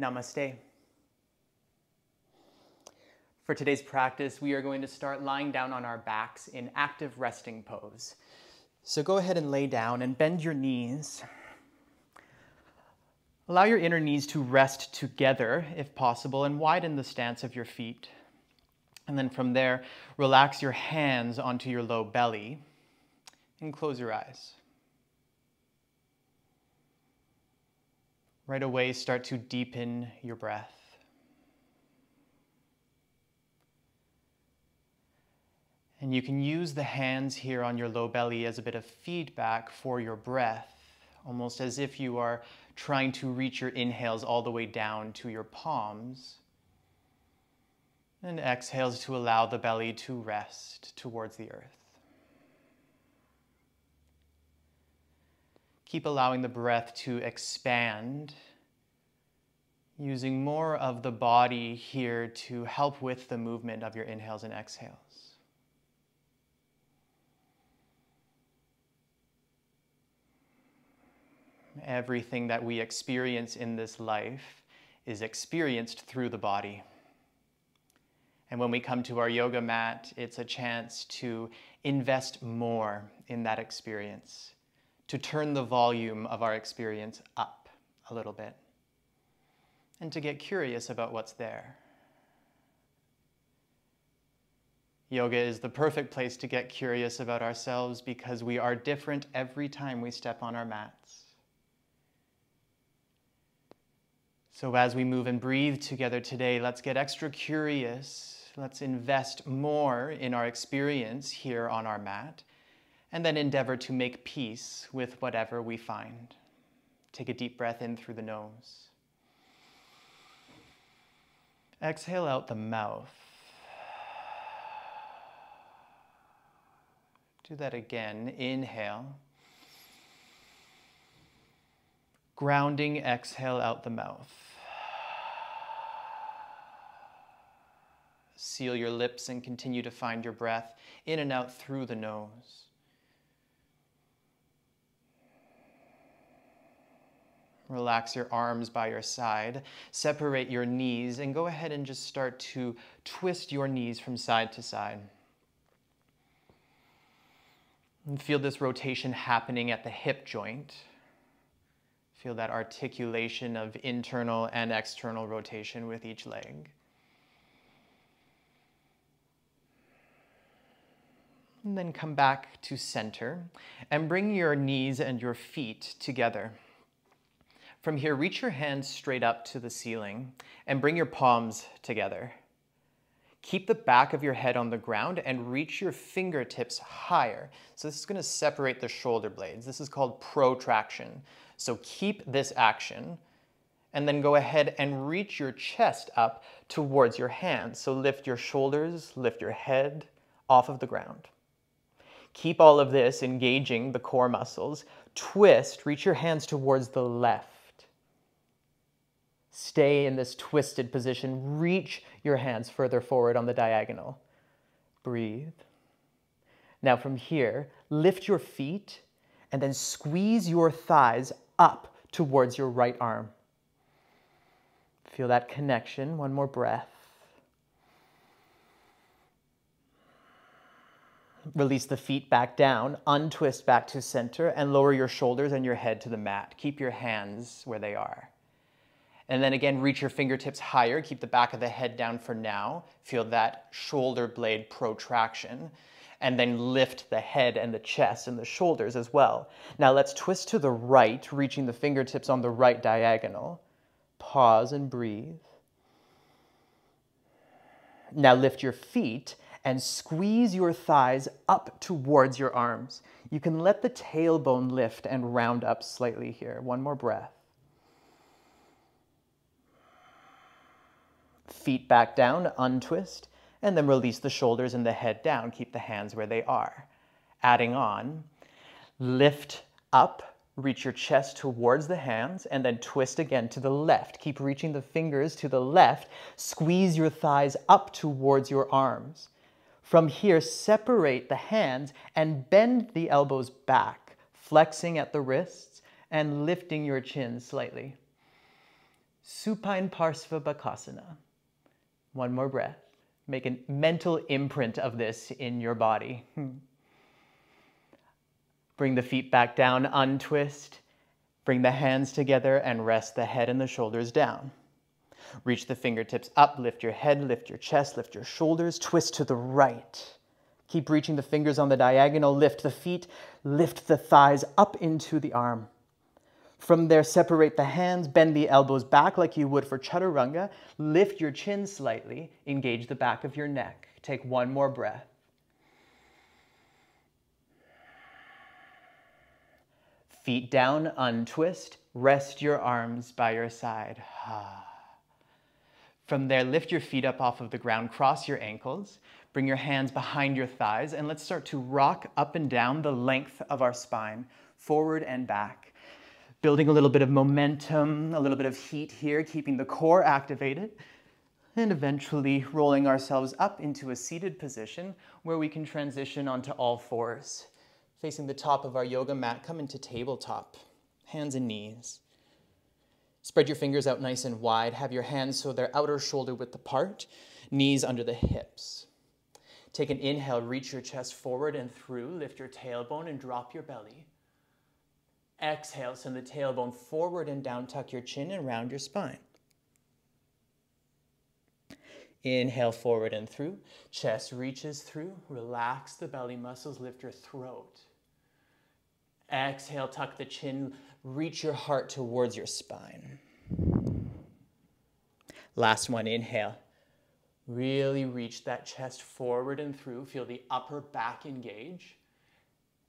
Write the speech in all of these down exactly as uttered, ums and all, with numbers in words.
Namaste. For today's practice, we are going to start lying down on our backs in active resting pose. So go ahead and lay down and bend your knees. Allow your inner knees to rest together if possible and widen the stance of your feet. And then from there, relax your hands onto your low belly and close your eyes. Right away, start to deepen your breath. And you can use the hands here on your low belly as a bit of feedback for your breath, almost as if you are trying to reach your inhales all the way down to your palms. And exhales to allow the belly to rest towards the earth. Keep allowing the breath to expand, using more of the body here to help with the movement of your inhales and exhales. Everything that we experience in this life is experienced through the body. And when we come to our yoga mat, it's a chance to invest more in that experience, to turn the volume of our experience up a little bit, and to get curious about what's there. Yoga is the perfect place to get curious about ourselves because we are different every time we step on our mats. So as we move and breathe together today, let's get extra curious. Let's invest more in our experience here on our mat, and then endeavor to make peace with whatever we find. Take a deep breath in through the nose. Exhale out the mouth. Do that again. Inhale. Grounding, exhale out the mouth. Seal your lips and continue to find your breath in and out through the nose. Relax your arms by your side, separate your knees, and go ahead and just start to twist your knees from side to side. And feel this rotation happening at the hip joint. Feel that articulation of internal and external rotation with each leg. And then come back to center and bring your knees and your feet together. From here, reach your hands straight up to the ceiling and bring your palms together. Keep the back of your head on the ground and reach your fingertips higher. So this is going to separate the shoulder blades. This is called protraction. So keep this action and then go ahead and reach your chest up towards your hands. So lift your shoulders, lift your head off of the ground. Keep all of this engaging the core muscles. Twist, reach your hands towards the left. Stay in this twisted position. Reach your hands further forward on the diagonal. Breathe. Now from here, lift your feet and then squeeze your thighs up towards your right arm. Feel that connection. One more breath. Release the feet back down, untwist back to center, and lower your shoulders and your head to the mat. Keep your hands where they are. And then again, reach your fingertips higher. Keep the back of the head down for now. Feel that shoulder blade protraction. And then lift the head and the chest and the shoulders as well. Now let's twist to the right, reaching the fingertips on the right diagonal. Pause and breathe. Now lift your feet and squeeze your thighs up towards your arms. You can let the tailbone lift and round up slightly here. One more breath. Feet back down, untwist, and then release the shoulders and the head down. Keep the hands where they are. Adding on, lift up, reach your chest towards the hands, and then twist again to the left. Keep reaching the fingers to the left. Squeeze your thighs up towards your arms. From here, separate the hands and bend the elbows back, flexing at the wrists and lifting your chin slightly. Supine Parsva Bakasana. One more breath. Make a mental imprint of this in your body. Bring the feet back down, untwist. Bring the hands together and rest the head and the shoulders down. Reach the fingertips up, lift your head, lift your chest, lift your shoulders, twist to the right. Keep reaching the fingers on the diagonal, lift the feet, lift the thighs up into the arm. From there, separate the hands, bend the elbows back like you would for Chaturanga, lift your chin slightly, engage the back of your neck. Take one more breath. Feet down, untwist, rest your arms by your side. From there, lift your feet up off of the ground, cross your ankles, bring your hands behind your thighs, and let's start to rock up and down the length of our spine, forward and back. Building a little bit of momentum, a little bit of heat here, keeping the core activated, and eventually rolling ourselves up into a seated position where we can transition onto all fours. Facing the top of our yoga mat, come into tabletop, hands and knees. Spread your fingers out nice and wide. Have your hands so they're outer shoulder width apart, knees under the hips. Take an inhale, reach your chest forward and through, lift your tailbone and drop your belly. Exhale, send the tailbone forward and down, tuck your chin and round your spine. Inhale, forward and through, chest reaches through, relax the belly muscles, lift your throat. Exhale, tuck the chin, reach your heart towards your spine. Last one, inhale. Really reach that chest forward and through, feel the upper back engage.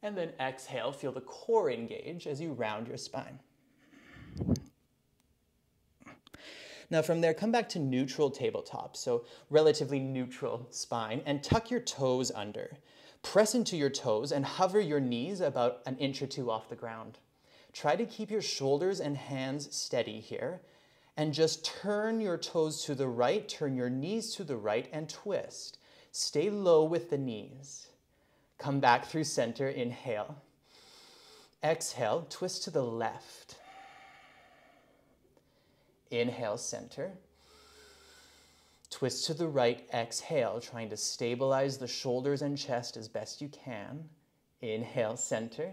And then exhale, feel the core engage as you round your spine. Now from there, come back to neutral tabletop, so relatively neutral spine, and tuck your toes under. Press into your toes and hover your knees about an inch or two off the ground. Try to keep your shoulders and hands steady here, and just turn your toes to the right, turn your knees to the right, and twist. Stay low with the knees. Come back through center, inhale. Exhale, twist to the left. Inhale, center. Twist to the right, exhale, trying to stabilize the shoulders and chest as best you can. Inhale, center.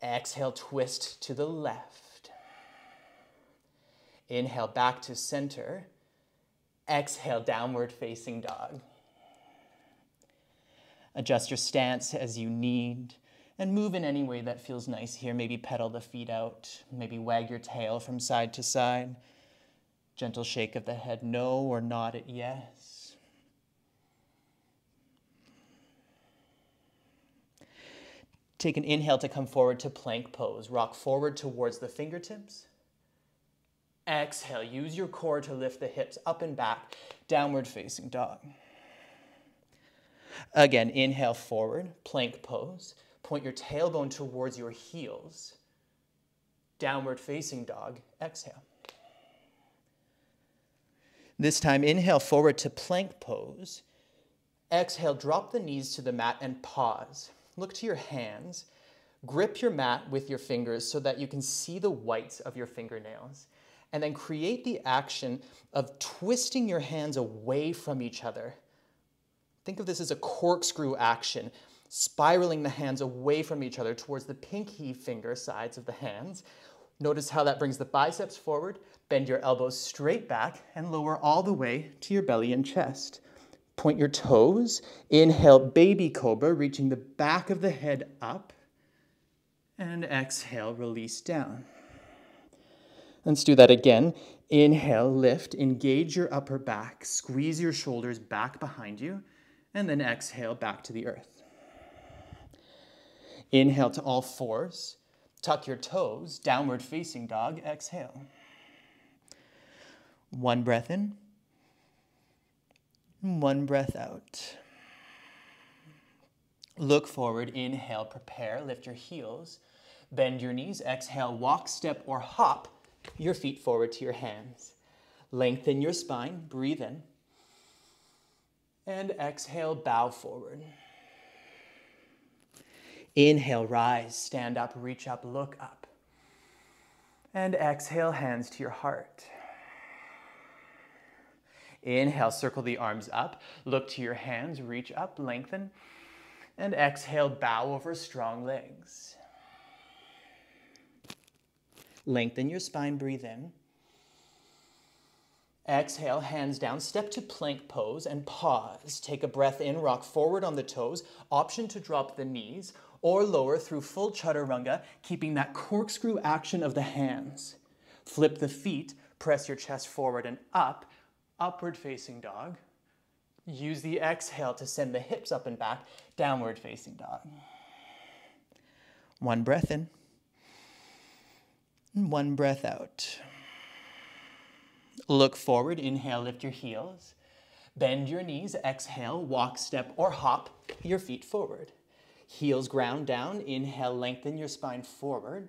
Exhale, twist to the left. Inhale, back to center. Exhale, downward facing dog. Adjust your stance as you need and move in any way that feels nice here. Maybe pedal the feet out, maybe wag your tail from side to side. Gentle shake of the head, no, or nod at yes. Take an inhale to come forward to plank pose. Rock forward towards the fingertips. Exhale, use your core to lift the hips up and back, downward facing dog. Again, inhale forward, plank pose. Point your tailbone towards your heels. Downward facing dog, exhale. This time, inhale forward to plank pose. Exhale, drop the knees to the mat and pause. Look to your hands. Grip your mat with your fingers so that you can see the whites of your fingernails. And then create the action of twisting your hands away from each other. Think of this as a corkscrew action, spiraling the hands away from each other towards the pinky finger sides of the hands. Notice how that brings the biceps forward, bend your elbows straight back, and lower all the way to your belly and chest. Point your toes, inhale, baby cobra, reaching the back of the head up, and exhale, release down. Let's do that again. Inhale, lift, engage your upper back, squeeze your shoulders back behind you, and then exhale back to the earth. Inhale to all fours. Tuck your toes, downward facing dog, exhale. One breath in, one breath out. Look forward, inhale, prepare, lift your heels, bend your knees, exhale, walk, step, or hop your feet forward to your hands. Lengthen your spine, breathe in. And exhale, bow forward. Inhale, rise, stand up, reach up, look up. And exhale, hands to your heart. Inhale, circle the arms up. Look to your hands, reach up, lengthen. And exhale, bow over strong legs. Lengthen your spine, breathe in. Exhale, hands down, step to plank pose and pause. Take a breath in, rock forward on the toes, option to drop the knees or lower through full chaturanga, keeping that corkscrew action of the hands. Flip the feet, press your chest forward and up, upward facing dog. Use the exhale to send the hips up and back, downward facing dog. One breath in. One breath out. Look forward, inhale, lift your heels. Bend your knees, exhale, walk, step, or hop your feet forward. Heels ground down, inhale, lengthen your spine forward.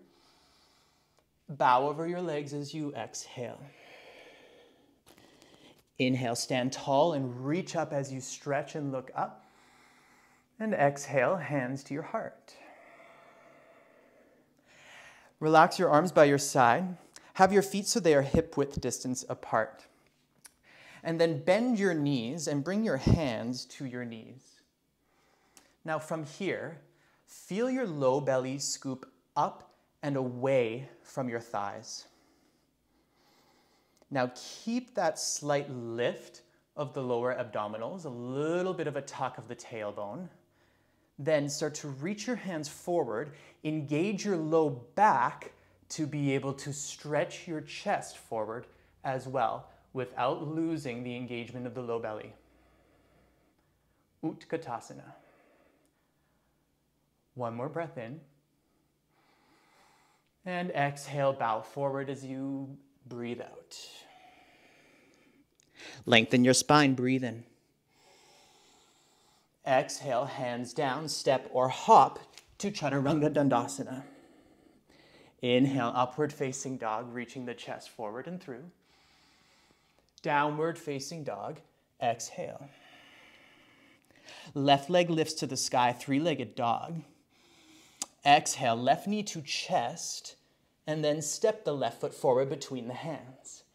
Bow over your legs as you exhale. Inhale, stand tall and reach up as you stretch and look up. And exhale, hands to your heart. Relax your arms by your side. Have your feet so they are hip-width distance apart. And then bend your knees and bring your hands to your knees. Now from here, feel your low belly scoop up and away from your thighs. Now keep that slight lift of the lower abdominals, a little bit of a tuck of the tailbone. Then start to reach your hands forward, engage your low back, to be able to stretch your chest forward as well without losing the engagement of the low belly. Utkatasana. One more breath in. And exhale, bow forward as you breathe out. Lengthen your spine, breathe in. Exhale, hands down, step or hop to Chaturanga Dandasana. Inhale, upward facing dog, reaching the chest forward and through. Downward facing dog, exhale. Left leg lifts to the sky, three-legged dog. Exhale, left knee to chest, and then step the left foot forward between the hands.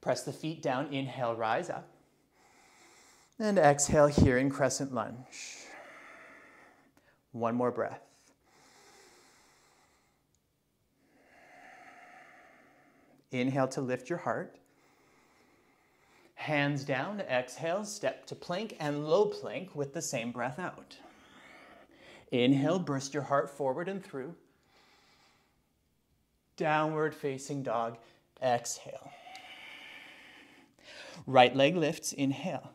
Press the feet down, inhale, rise up. And exhale here in crescent lunge. One more breath. Inhale to lift your heart. Hands down, exhale, step to plank and low plank with the same breath out. Inhale, burst your heart forward and through. Downward facing dog, exhale. Right leg lifts, inhale.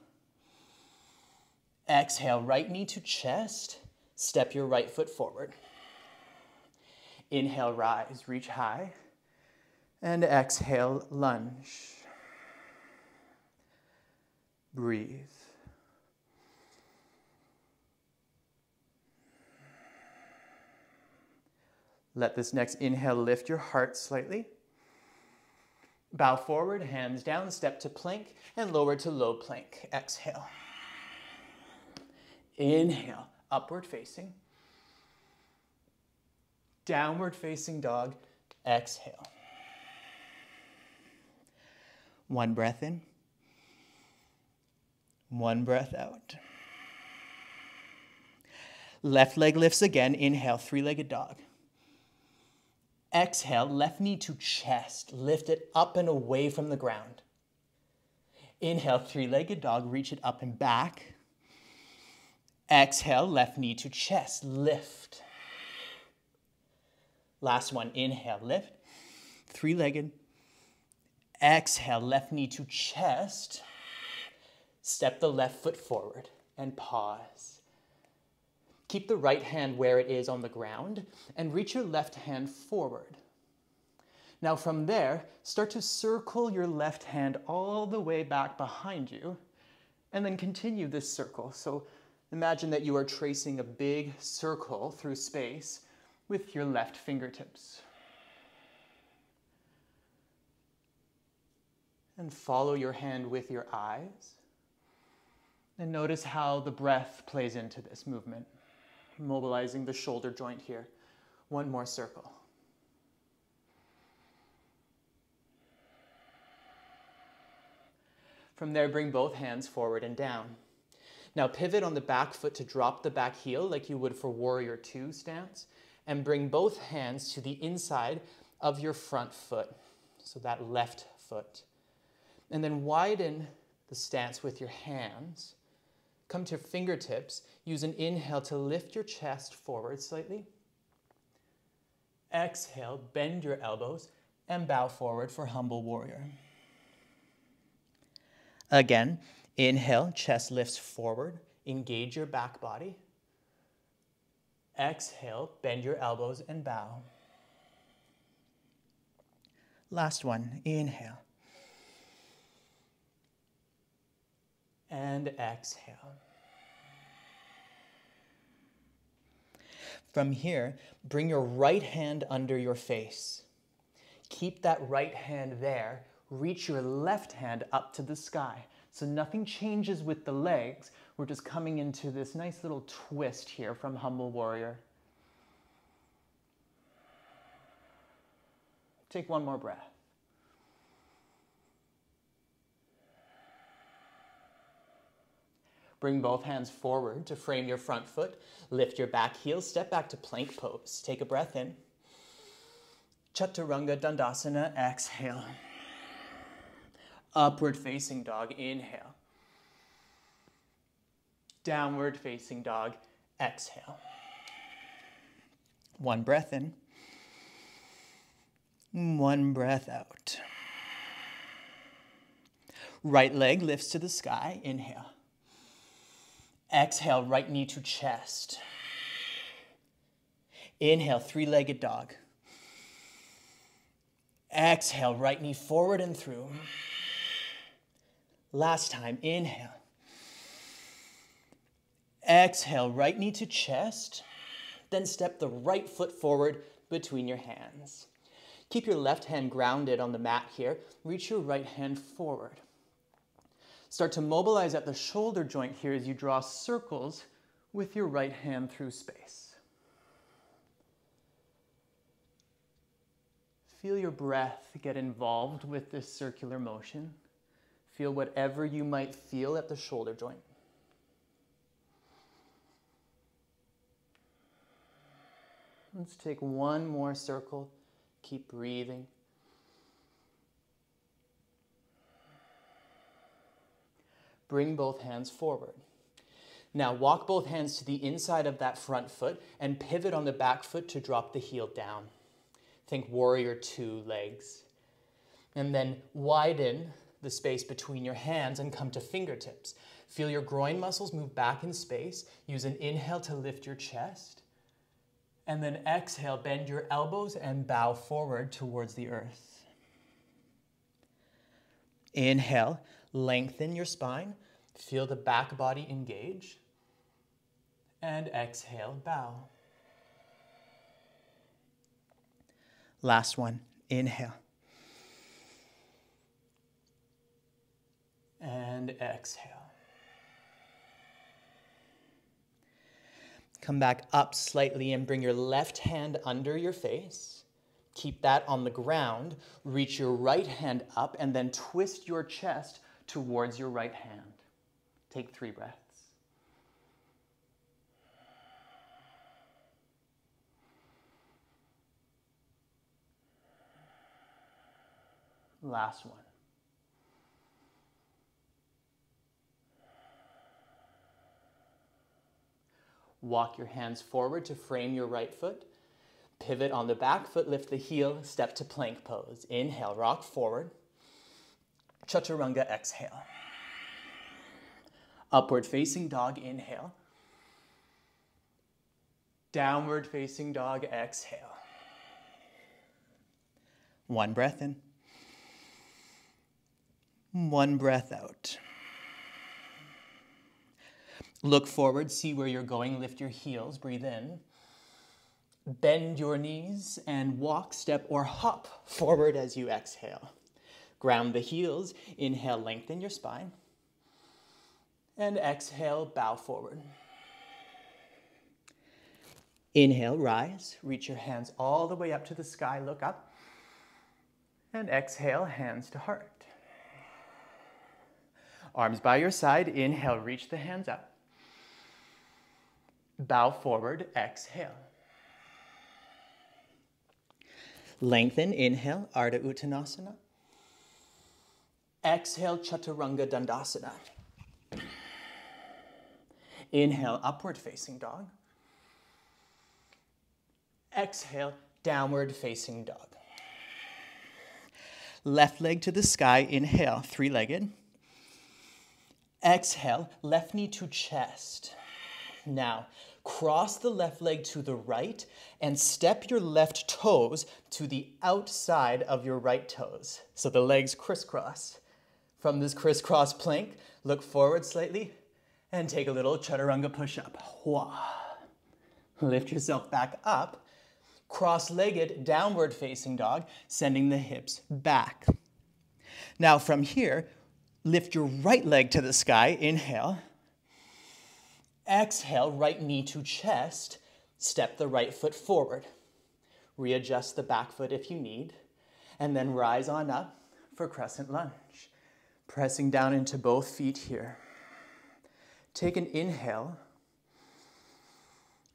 Exhale, right knee to chest, step your right foot forward. Inhale, rise, reach high. And exhale, lunge. Breathe. Let this next inhale lift your heart slightly. Bow forward, hands down, step to plank, and lower to low plank. Exhale. Inhale, upward facing. Downward facing dog. Exhale. One breath in, one breath out. Left leg lifts again, inhale, three-legged dog. Exhale, left knee to chest, lift it up and away from the ground. Inhale, three-legged dog, reach it up and back. Exhale, left knee to chest, lift. Last one, inhale, lift, three-legged. Exhale, left knee to chest. Step the left foot forward and pause. Keep the right hand where it is on the ground and reach your left hand forward. Now from there, start to circle your left hand all the way back behind you and then continue this circle. So imagine that you are tracing a big circle through space with your left fingertips. And follow your hand with your eyes. And notice how the breath plays into this movement. Mobilizing the shoulder joint here. One more circle. From there, bring both hands forward and down. Now pivot on the back foot to drop the back heel like you would for Warrior Two stance, and bring both hands to the inside of your front foot, so that left foot. And then widen the stance with your hands. Come to fingertips. Use an inhale to lift your chest forward slightly. Exhale, bend your elbows and bow forward for Humble Warrior. Again, inhale, chest lifts forward, engage your back body. Exhale, bend your elbows and bow. Last one, inhale. And exhale. From here, bring your right hand under your face. Keep that right hand there. Reach your left hand up to the sky. So nothing changes with the legs. We're just coming into this nice little twist here from Humble Warrior. Take one more breath. Bring both hands forward to frame your front foot. Lift your back heel, step back to plank pose. Take a breath in. Chaturanga Dandasana, exhale. Upward facing dog, inhale. Downward facing dog, exhale. One breath in. One breath out. Right leg lifts to the sky, inhale. Exhale, right knee to chest. Inhale, three-legged dog. Exhale, right knee forward and through. Last time, inhale. Exhale, right knee to chest, then step the right foot forward between your hands. Keep your left hand grounded on the mat here. Reach your right hand forward. Start to mobilize at the shoulder joint here as you draw circles with your right hand through space. Feel your breath get involved with this circular motion. Feel whatever you might feel at the shoulder joint. Let's take one more circle. Keep breathing. Bring both hands forward. Now walk both hands to the inside of that front foot and pivot on the back foot to drop the heel down. Think Warrior Two legs. And then widen the space between your hands and come to fingertips. Feel your groin muscles move back in space. Use an inhale to lift your chest. And then exhale, bend your elbows and bow forward towards the earth. Inhale, lengthen your spine. Feel the back body engage. And exhale, bow. Last one, inhale. And exhale. Come back up slightly and bring your left hand under your face. Keep that on the ground. Reach your right hand up and then twist your chest towards your right hand. Take three breaths. Last one. Walk your hands forward to frame your right foot. Pivot on the back foot, lift the heel, step to plank pose. Inhale, rock forward. Chaturanga, exhale. Upward facing dog, inhale. Downward facing dog, exhale. One breath in. One breath out. Look forward, see where you're going, lift your heels, breathe in. Bend your knees and walk, step, or hop forward as you exhale. Ground the heels, inhale, lengthen your spine. And exhale, bow forward. Inhale, rise, reach your hands all the way up to the sky, look up. And exhale, hands to heart. Arms by your side, inhale, reach the hands up. Bow forward, exhale. Lengthen, inhale, Ardha Uttanasana. Exhale, Chaturanga Dandasana. Inhale, upward facing dog. Exhale, downward facing dog. Left leg to the sky, inhale, three-legged. Exhale, left knee to chest. Now, cross the left leg to the right and step your left toes to the outside of your right toes. So the legs crisscross. From this crisscross plank, look forward slightly and take a little chaturanga push-up. Lift yourself back up. Cross-legged, downward-facing dog, sending the hips back. Now from here, lift your right leg to the sky, inhale. Exhale, right knee to chest, step the right foot forward. Readjust the back foot if you need, and then rise on up for crescent lunge. Pressing down into both feet here. Take an inhale.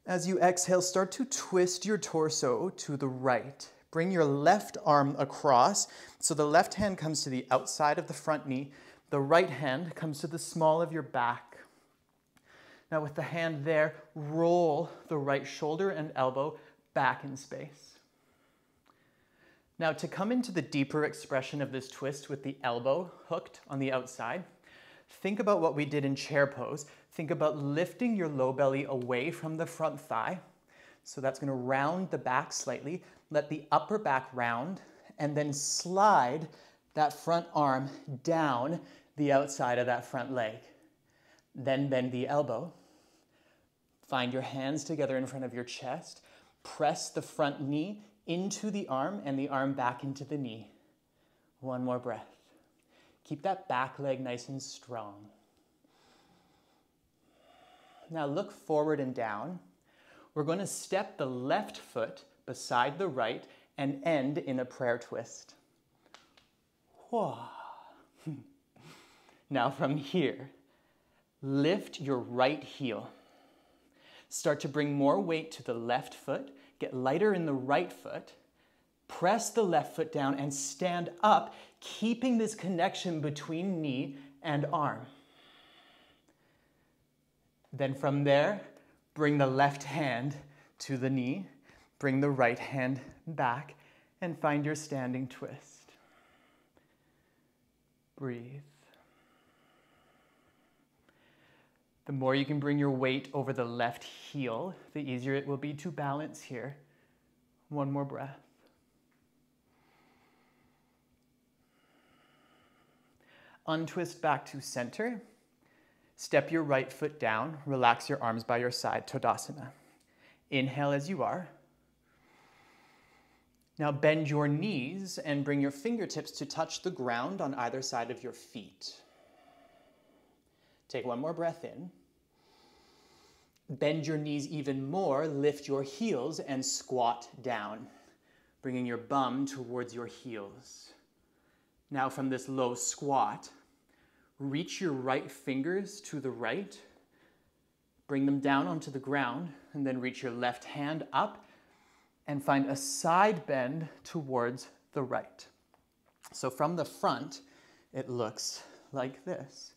As you exhale, start to twist your torso to the right. Bring your left arm across, so the left hand comes to the outside of the front knee. The right hand comes to the small of your back. Now with the hand there, roll the right shoulder and elbow back in space. Now to come into the deeper expression of this twist with the elbow hooked on the outside, think about what we did in chair pose. Think about lifting your low belly away from the front thigh. So that's going to round the back slightly. Let the upper back round and then slide that front arm down the outside of that front leg. Then bend the elbow. Find your hands together in front of your chest. Press the front knee into the arm and the arm back into the knee. One more breath. Keep that back leg nice and strong. Now look forward and down. We're going to step the left foot beside the right and end in a prayer twist. Now from here, lift your right heel. Start to bring more weight to the left foot. Get lighter in the right foot. Press the left foot down and stand up, keeping this connection between knee and arm. Then from there, bring the left hand to the knee, bring the right hand back, and find your standing twist. Breathe. The more you can bring your weight over the left heel, the easier it will be to balance here. One more breath. Untwist back to center. Step your right foot down, relax your arms by your side, Tadasana. Inhale as you are. Now bend your knees and bring your fingertips to touch the ground on either side of your feet. Take one more breath in. Bend your knees even more, lift your heels and squat down, bringing your bum towards your heels. Now from this low squat, reach your right fingers to the right, bring them down onto the ground, and then reach your left hand up and find a side bend towards the right. So from the front, it looks like this.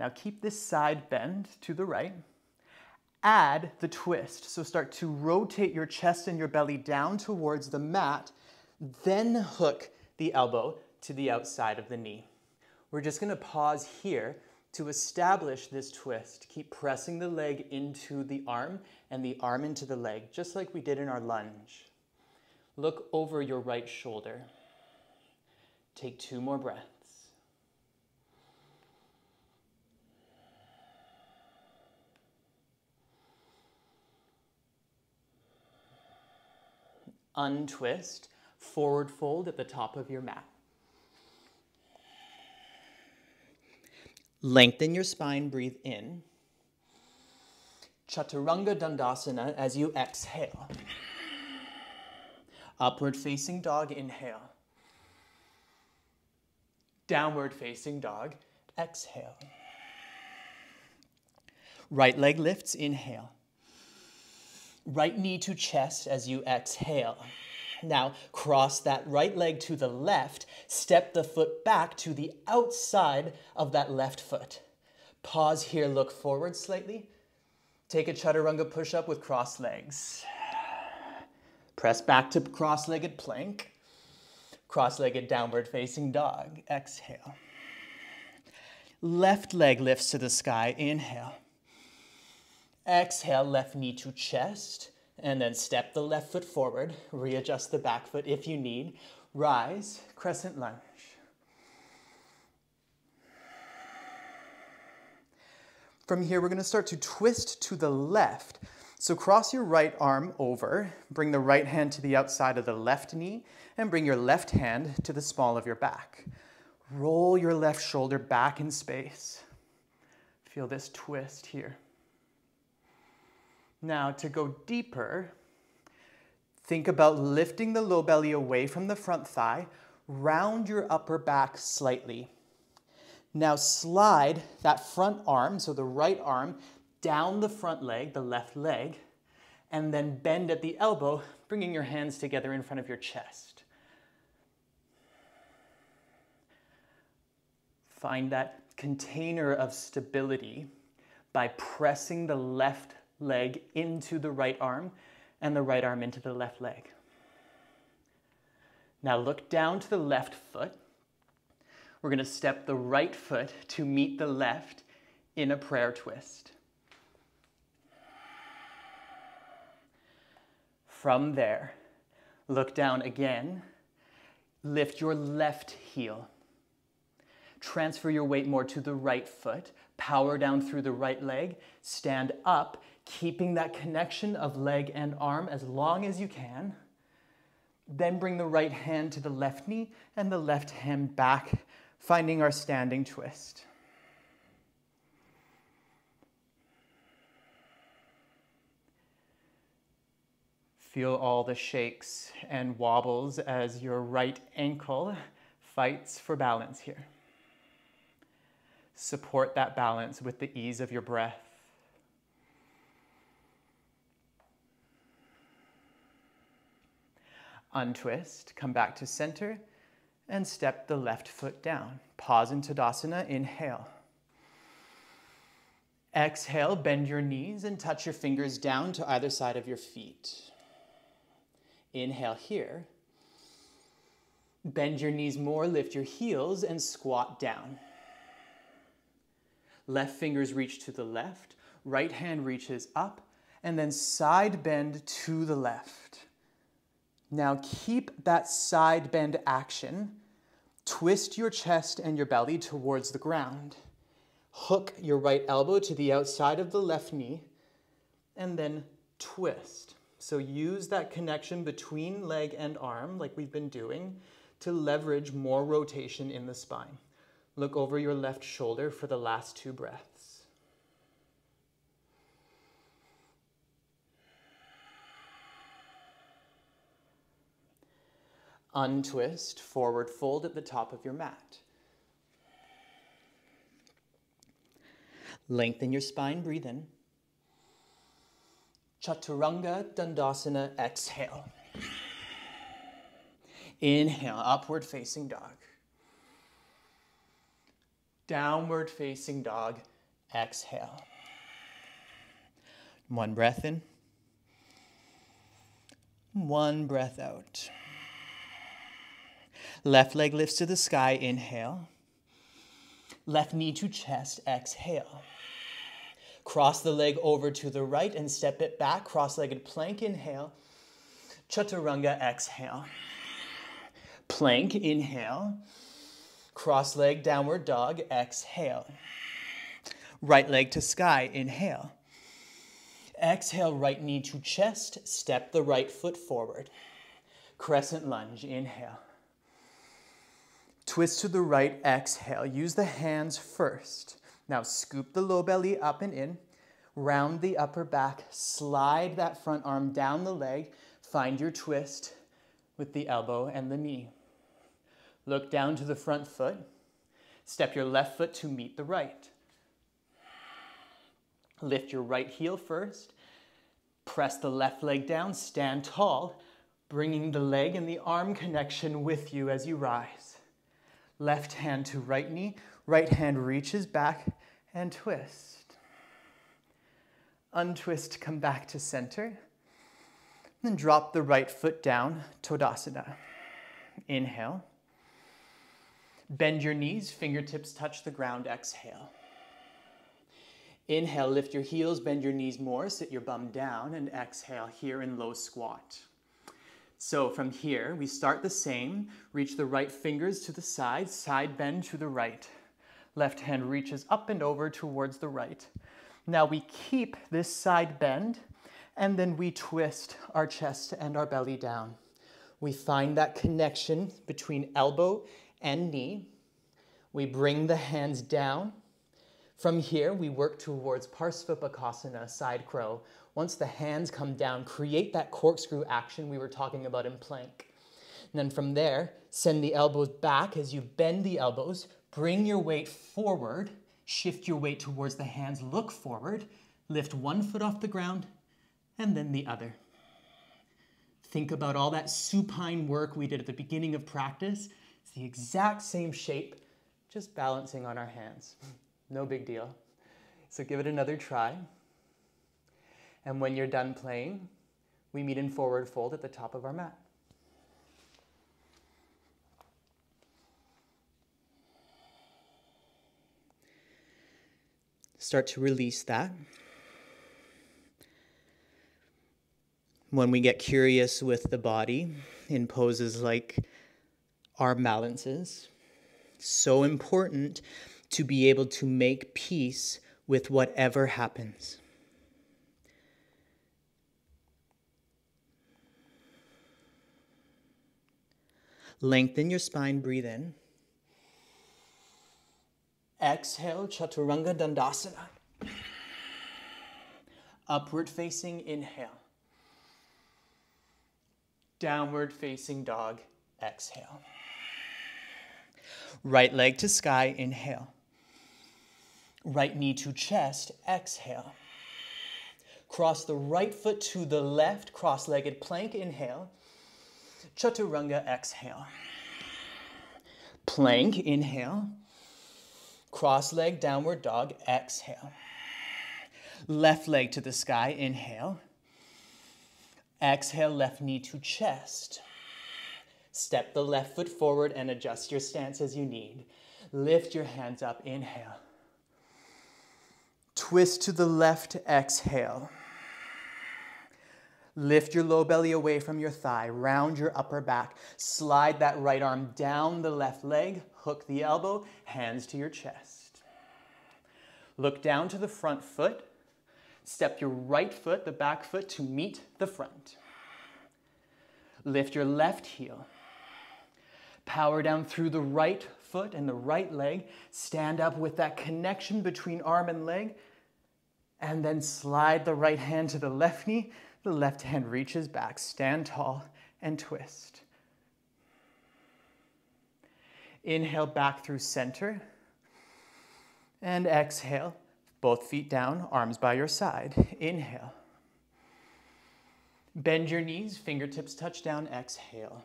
Now keep this side bend to the right. Add the twist. So start to rotate your chest and your belly down towards the mat, then hook the elbow to the outside of the knee. We're just going to pause here to establish this twist. Keep pressing the leg into the arm and the arm into the leg, just like we did in our lunge. Look over your right shoulder. Take two more breaths. Untwist, forward fold at the top of your mat. Lengthen your spine, breathe in. Chaturanga Dandasana as you exhale. Upward facing dog, inhale. downward facing dog. Exhale. Right leg lifts, inhale. Right knee to chest as you exhale. Now cross that right leg to the left, step the foot back to the outside of that left foot. Pause here, look forward slightly. Take a chaturanga push-up with crossed legs. Press back to cross-legged plank. Cross-legged downward facing dog. Exhale. Left leg lifts to the sky. Inhale. Exhale, left knee to chest. And then step the left foot forward. Readjust the back foot if you need. Rise, crescent lunge. From here, we're going to start to twist to the left. So cross your right arm over. Bring the right hand to the outside of the left knee. And bring your left hand to the small of your back. Roll your left shoulder back in space. Feel this twist here. Now, to go deeper, think about lifting the low belly away from the front thigh, round your upper back slightly. Now slide that front arm, so the right arm, down the front leg, the left leg, and then bend at the elbow, bringing your hands together in front of your chest. Find that container of stability by pressing the left leg into the right arm and the right arm into the left leg. Now look down to the left foot. We're going to step the right foot to meet the left in a prayer twist. From there, look down again. Lift your left heel. Transfer your weight more to the right foot. Power down through the right leg. Stand up, keeping that connection of leg and arm as long as you can. Then bring the right hand to the left knee and the left hand back, finding our standing twist. Feel all the shakes and wobbles as your right ankle fights for balance here. Support that balance with the ease of your breath. Untwist, come back to center, and step the left foot down. Pause in Tadasana, inhale. Exhale, bend your knees and touch your fingers down to either side of your feet. Inhale here. Bend your knees more, lift your heels, and squat down. Left fingers reach to the left, right hand reaches up, and then side bend to the left. Now keep that side bend action. Twist your chest and your belly towards the ground. Hook your right elbow to the outside of the left knee, and then twist. So use that connection between leg and arm, like we've been doing, to leverage more rotation in the spine. Look over your left shoulder for the last two breaths. Untwist, forward fold at the top of your mat. Lengthen your spine, breathe in. Chaturanga Dandasana, exhale. Inhale, upward facing dog. Downward facing dog, exhale. One breath in. One breath out. Left leg lifts to the sky, inhale. Left knee to chest, exhale. Cross the leg over to the right and step it back. Cross-legged plank, inhale. Chaturanga, exhale. Plank, inhale. Cross leg, downward dog, exhale. Right leg to sky, inhale. Exhale, right knee to chest, step the right foot forward. Crescent lunge, inhale. Twist to the right, exhale. Use the hands first. Now scoop the low belly up and in, round the upper back, slide that front arm down the leg, find your twist with the elbow and the knee. Look down to the front foot, Step your left foot to meet the right. Lift your right heel first. Press the left leg down, stand tall, bringing the leg and the arm connection with you as you rise. Left hand to right knee, right hand reaches back and twist. Untwist, come back to center. Then drop the right foot down, Tadasana. Inhale. Bend your knees, fingertips touch the ground, exhale. Inhale, lift your heels, bend your knees more, sit your bum down, and exhale here in low squat. So from here, we start the same. Reach the right fingers to the side, side bend to the right. Left hand reaches up and over towards the right. Now we keep this side bend, and then we twist our chest and our belly down. We find that connection between elbow and knee. We bring the hands down. From here, we work towards Parsva Bakasana, side crow. Once the hands come down, create that corkscrew action we were talking about in plank. And then from there, send the elbows back as you bend the elbows, bring your weight forward, shift your weight towards the hands, look forward, lift one foot off the ground, and then the other. Think about all that supine work we did at the beginning of practice. It's the exact same shape, just balancing on our hands. No big deal. So give it another try. And when you're done playing, we meet in forward fold at the top of our mat. Start to release that. When we get curious with the body in poses like our balances, so important to be able to make peace with whatever happens. Lengthen your spine, breathe in. Exhale, Chaturanga Dandasana. Upward facing, inhale. Downward facing dog, exhale. Right leg to sky, inhale. Right knee to chest, exhale. Cross the right foot to the left, cross-legged plank, inhale. Chaturanga, exhale. Plank, inhale. Cross leg, downward dog, exhale. Left leg to the sky, inhale. Exhale, left knee to chest. Step the left foot forward and adjust your stance as you need. Lift your hands up, inhale. Twist to the left, exhale. Lift your low belly away from your thigh, round your upper back, slide that right arm down the left leg, hook the elbow, hands to your chest. Look down to the front foot, step your right foot, the back foot, to meet the front. Lift your left heel. Power down through the right foot and the right leg. Stand up with that connection between arm and leg. And then slide the right hand to the left knee. The left hand reaches back. Stand tall and twist. Inhale back through center. And exhale. Both feet down, arms by your side. Inhale. Bend your knees, fingertips touch down, exhale.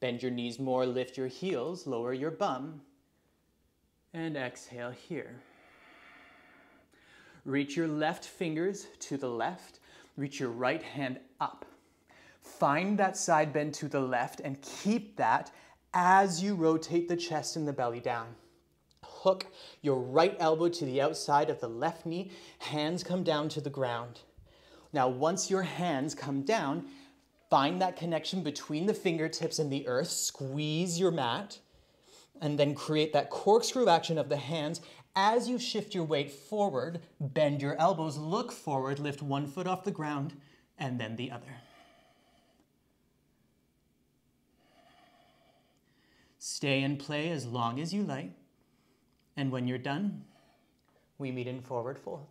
Bend your knees more, lift your heels, lower your bum, and exhale here. Reach your left fingers to the left, reach your right hand up. Find that side bend to the left and keep that as you rotate the chest and the belly down. Hook your right elbow to the outside of the left knee, hands come down to the ground. Now, once your hands come down, find that connection between the fingertips and the earth, squeeze your mat, and then create that corkscrew action of the hands as you shift your weight forward, bend your elbows, look forward, lift one foot off the ground, and then the other. Stay and play as long as you like, and when you're done, we meet in forward fold.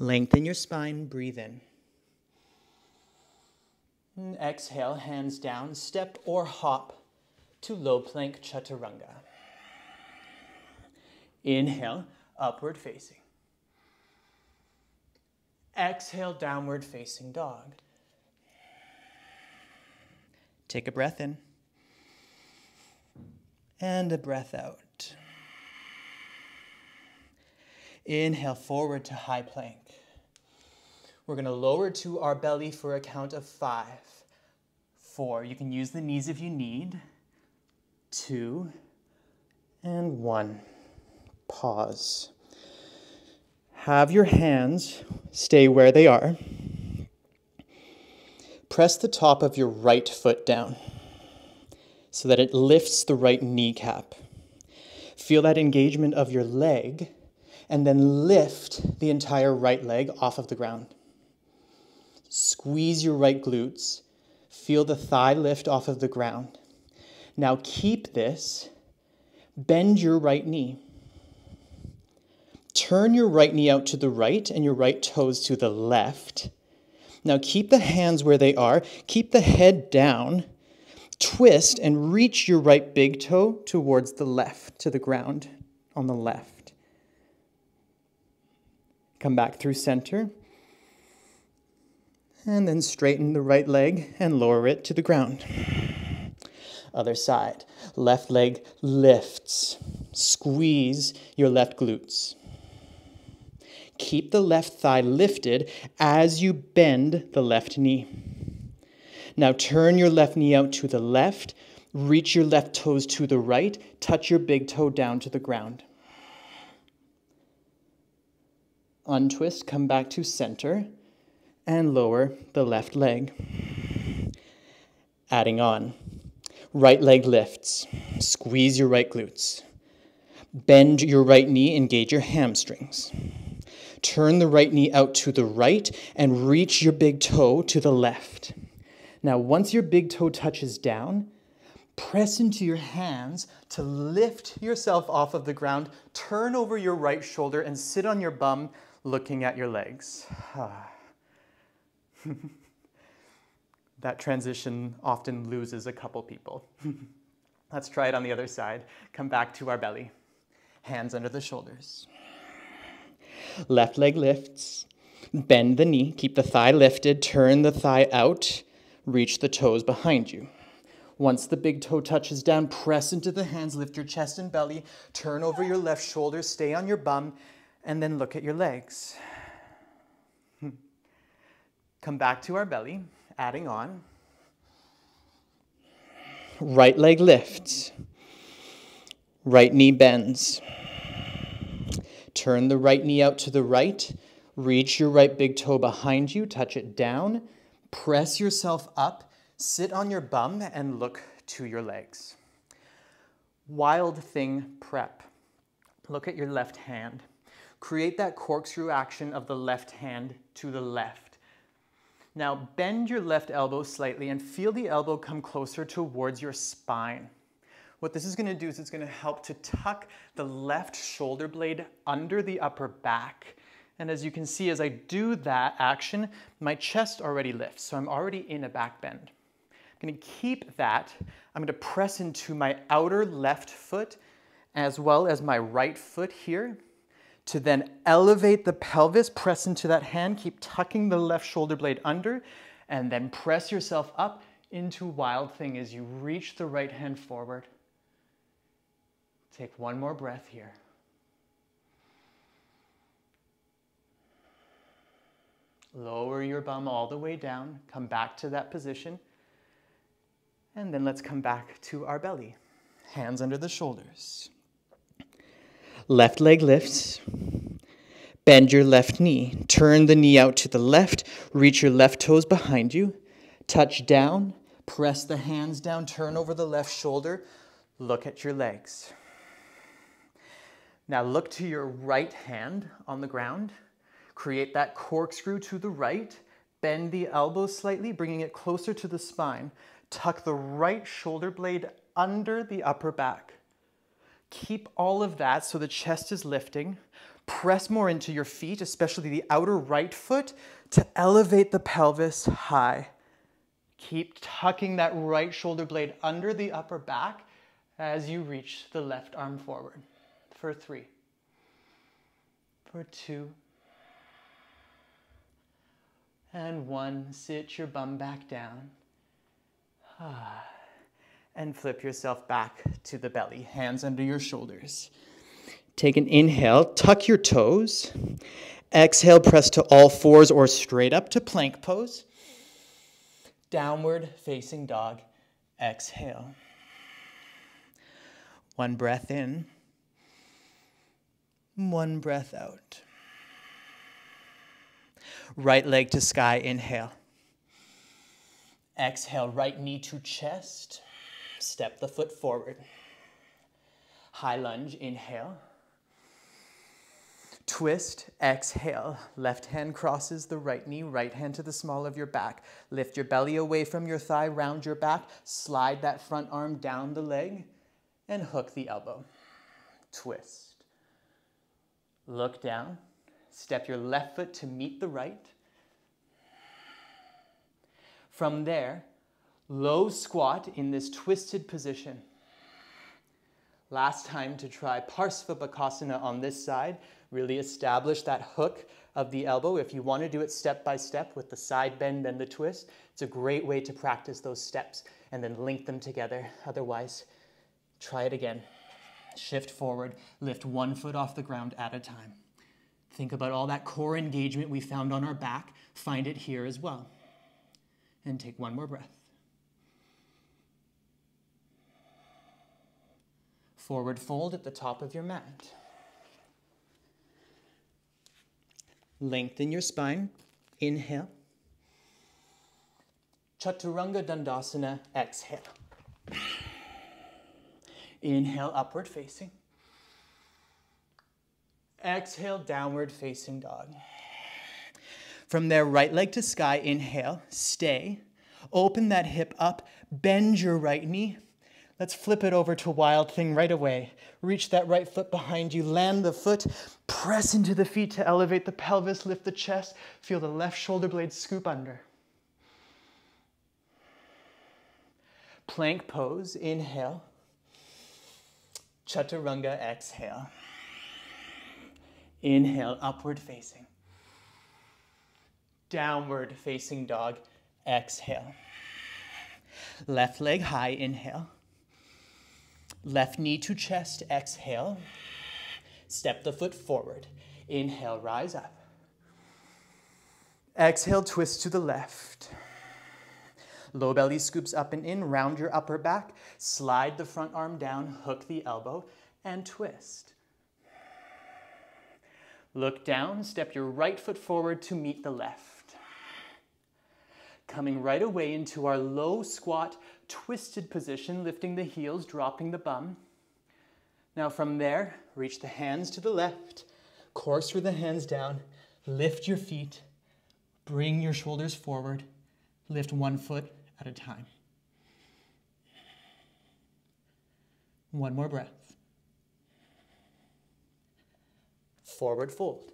Lengthen your spine, breathe in. And exhale, hands down, step or hop to low plank chaturanga. Inhale, upward facing. Exhale, downward facing dog. Take a breath in. And a breath out. Inhale, forward to high plank. We're going to lower to our belly for a count of five. Four. You can use the knees if you need. Two. And one. Pause. Have your hands stay where they are. Press the top of your right foot down so that it lifts the right kneecap. Feel that engagement of your leg and then lift the entire right leg off of the ground. Squeeze your right glutes. Feel the thigh lift off of the ground. Now keep this. Bend your right knee. Turn your right knee out to the right and your right toes to the left. Now keep the hands where they are. Keep the head down. Twist and reach your right big toe towards the left, to the ground on the left. Come back through center. And then straighten the right leg and lower it to the ground. Other side. Left leg lifts. Squeeze your left glutes. Keep the left thigh lifted as you bend the left knee. Now turn your left knee out to the left, reach your left toes to the right, touch your big toe down to the ground. Untwist, come back to center, and lower the left leg. Adding on, right leg lifts, squeeze your right glutes. Bend your right knee, engage your hamstrings. Turn the right knee out to the right and reach your big toe to the left. Now, once your big toe touches down, press into your hands to lift yourself off of the ground. Turn over your right shoulder and sit on your bum looking at your legs. That transition often loses a couple people. Let's try it on the other side. Come back to our belly. Hands under the shoulders. Left leg lifts, bend the knee, keep the thigh lifted, turn the thigh out, reach the toes behind you. Once the big toe touches down, press into the hands, lift your chest and belly, turn over your left shoulder, stay on your bum, and then look at your legs. Come back to our belly, adding on. Right leg lifts, right knee bends. Turn the right knee out to the right, reach your right big toe behind you, touch it down, press yourself up, sit on your bum and look to your legs. Wild thing prep. Look at your left hand. Create that corkscrew action of the left hand to the left. Now bend your left elbow slightly and feel the elbow come closer towards your spine. What this is going to do is it's going to help to tuck the left shoulder blade under the upper back. And as you can see, as I do that action, my chest already lifts, so I'm already in a back bend. I'm going to keep that. I'm going to press into my outer left foot as well as my right foot here to then elevate the pelvis, press into that hand, keep tucking the left shoulder blade under, and then press yourself up into wild thing as you reach the right hand forward. Take one more breath here. Lower your bum all the way down. Come back to that position. And then let's come back to our belly. Hands under the shoulders. Left leg lifts. Bend your left knee. Turn the knee out to the left. Reach your left toes behind you. Touch down. Press the hands down. Turn over the left shoulder. Look at your legs. Now look to your right hand on the ground. Create that corkscrew to the right. Bend the elbow slightly, bringing it closer to the spine. Tuck the right shoulder blade under the upper back. Keep all of that so the chest is lifting. Press more into your feet, especially the outer right foot, to elevate the pelvis high. Keep tucking that right shoulder blade under the upper back as you reach the left arm forward. For three, for two, and one. Sit your bum back down. And flip yourself back to the belly, hands under your shoulders. Take an inhale, tuck your toes. Exhale, press to all fours or straight up to plank pose. Downward facing dog, exhale. One breath in, one breath out. Right leg to sky, inhale. Exhale, right knee to chest. Step the foot forward. High lunge, inhale. Twist, exhale. Left hand crosses the right knee, right hand to the small of your back. Lift your belly away from your thigh, round your back. Slide that front arm down the leg and hook the elbow. Twist. Look down. Step your left foot to meet the right. From there, low squat in this twisted position. Last time to try Parsva Bakasana on this side. Really establish that hook of the elbow. If you want to do it step by step with the side bend and the twist, it's a great way to practice those steps and then link them together. Otherwise, try it again. Shift forward, lift one foot off the ground at a time. Think about all that core engagement we found on our back. Find it here as well. And take one more breath. Forward fold at the top of your mat. Lengthen your spine. Inhale. Chaturanga Dandasana. Exhale. Inhale, upward facing. Exhale, downward facing dog. From there, right leg to sky. Inhale. Stay. Open that hip up. Bend your right knee. Let's flip it over to Wild Thing right away. Reach that right foot behind you. Land the foot. Press into the feet to elevate the pelvis. Lift the chest. Feel the left shoulder blade scoop under. Plank pose. Inhale. Chaturanga. Exhale. Inhale. Upward facing. Downward facing dog. Exhale. Left leg high. Inhale. Left knee to chest, exhale. Step the foot forward. Inhale, rise up. Exhale, twist to the left. Low belly scoops up and in, round your upper back. Slide the front arm down, hook the elbow, and twist. Look down, step your right foot forward to meet the left. Coming right away into our low squat, twisted position, lifting the heels, dropping the bum. Now from there, reach the hands to the left, course the hands down, lift your feet, bring your shoulders forward, lift one foot at a time. One more breath. Forward fold.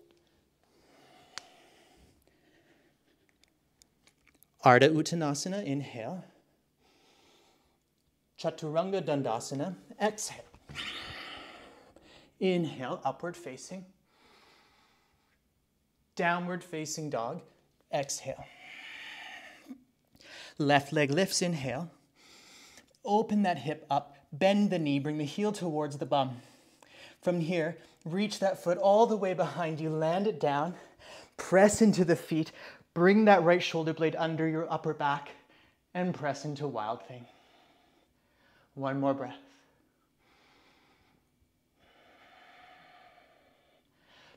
Ardha Uttanasana, inhale. Chaturanga Dandasana, exhale. Inhale, upward facing. Downward facing dog, exhale. Left leg lifts, inhale. Open that hip up, bend the knee, bring the heel towards the bum. From here, reach that foot all the way behind you, land it down, press into the feet, bring that right shoulder blade under your upper back, and press into Wild Thing. One more breath.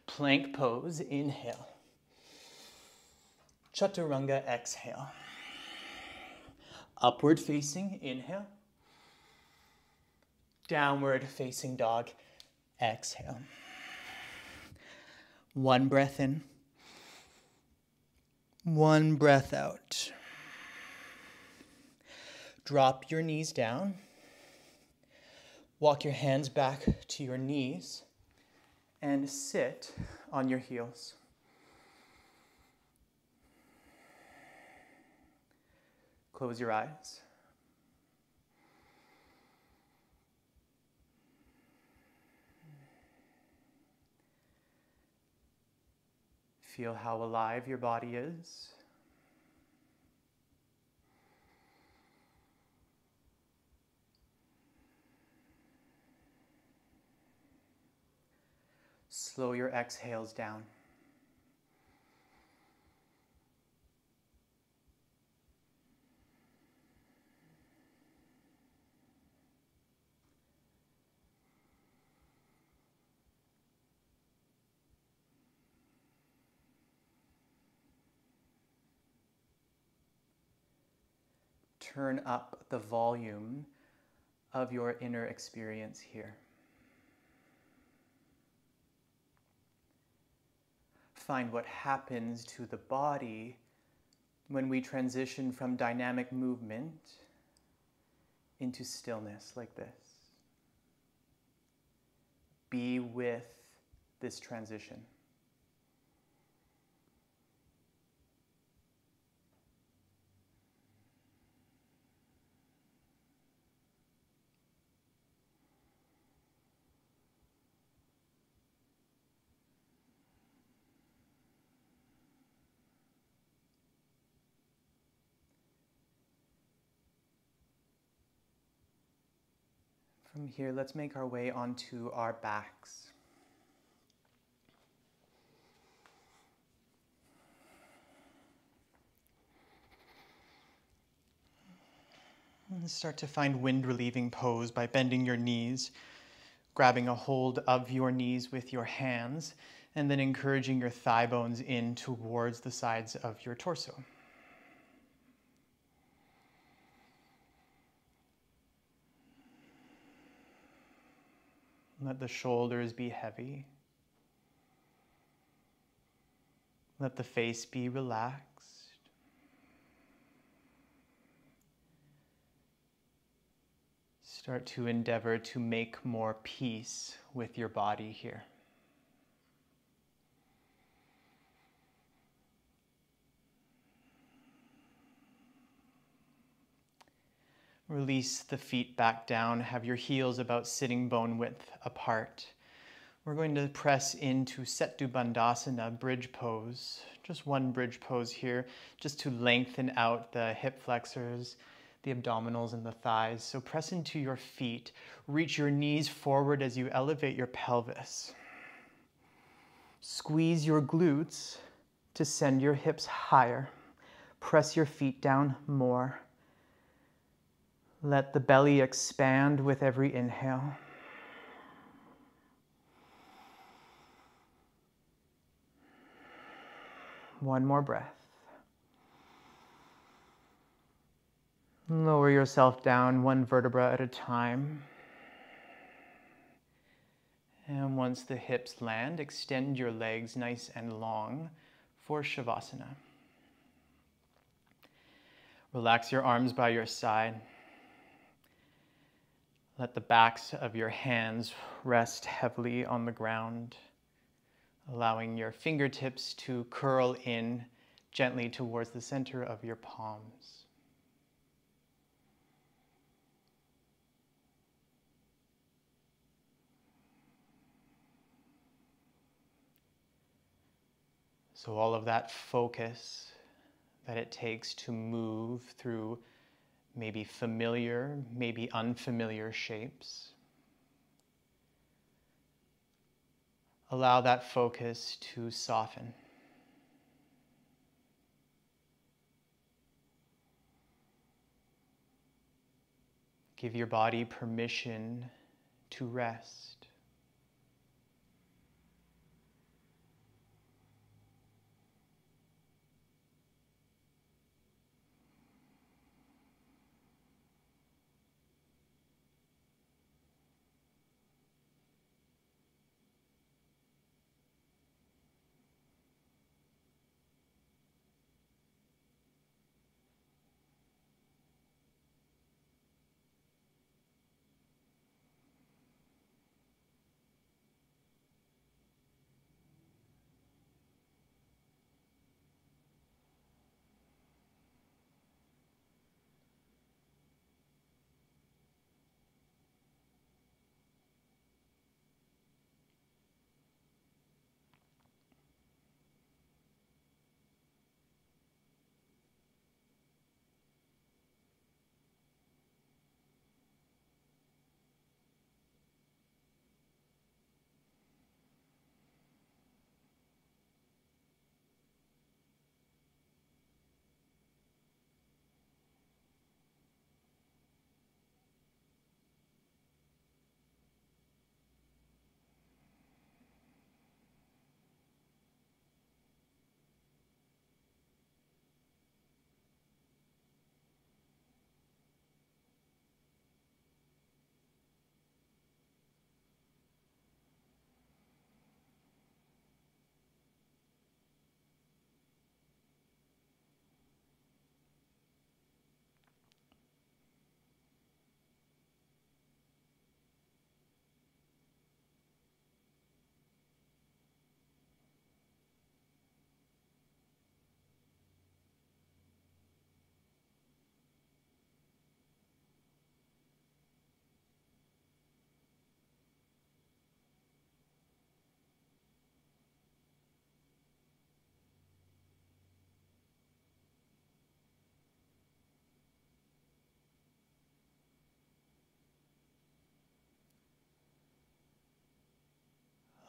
Plank pose, inhale. Chaturanga, exhale. Upward facing, inhale. Downward facing dog, exhale. One breath in. One breath out. Drop your knees down. Walk your hands back to your knees and sit on your heels. Close your eyes. Feel how alive your body is. Slow your exhales down. Turn up the volume of your inner experience here. Find what happens to the body when we transition from dynamic movement into stillness like this. Be with this transition. From here, let's make our way onto our backs. And start to find wind-relieving pose by bending your knees, grabbing a hold of your knees with your hands, and then encouraging your thigh bones in towards the sides of your torso. Let the shoulders be heavy. Let the face be relaxed. Start to endeavor to make more peace with your body here. Release the feet back down. Have your heels about sitting bone width apart. We're going to press into Setu Bandhasana, bridge pose. Just one bridge pose here, just to lengthen out the hip flexors, the abdominals, and the thighs. So press into your feet. Reach your knees forward as you elevate your pelvis. Squeeze your glutes to send your hips higher. Press your feet down more. Let the belly expand with every inhale. One more breath. Lower yourself down one vertebra at a time. And once the hips land, extend your legs nice and long for Shavasana. Relax your arms by your side. Let the backs of your hands rest heavily on the ground, allowing your fingertips to curl in gently towards the center of your palms. So all of that focus that it takes to move through maybe familiar, maybe unfamiliar shapes. Allow that focus to soften. Give your body permission to rest.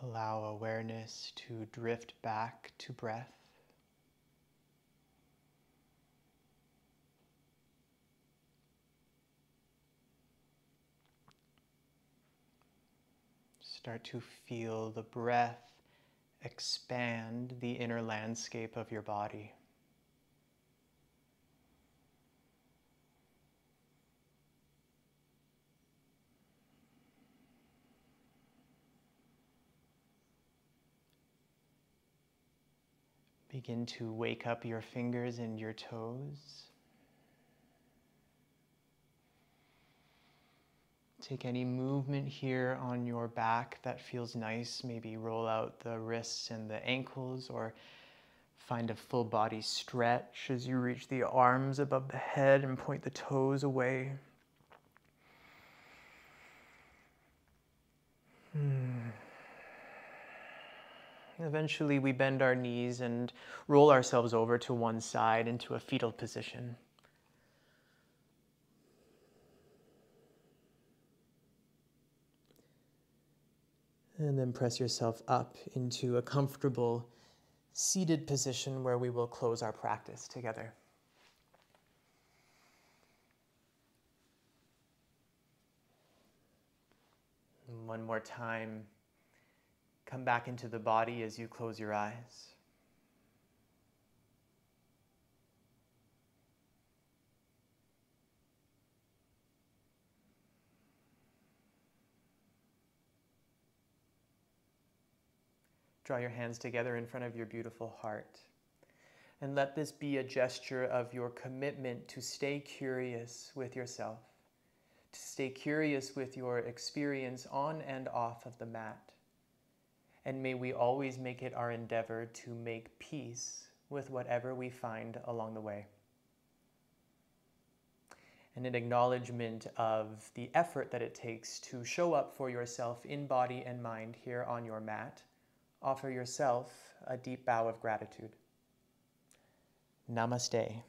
Allow awareness to drift back to breath. Start to feel the breath expand the inner landscape of your body. Begin to wake up your fingers and your toes. Take any movement here on your back that feels nice. Maybe roll out the wrists and the ankles, or find a full body stretch as you reach the arms above the head and point the toes away. Hmm. Eventually we bend our knees and roll ourselves over to one side into a fetal position. And then press yourself up into a comfortable seated position where we will close our practice together. And one more time. Come back into the body as you close your eyes. Draw your hands together in front of your beautiful heart. And let this be a gesture of your commitment to stay curious with yourself, to stay curious with your experience on and off of the mat. And may we always make it our endeavor to make peace with whatever we find along the way. And an acknowledgement of the effort that it takes to show up for yourself in body and mind here on your mat, offer yourself a deep bow of gratitude. Namaste.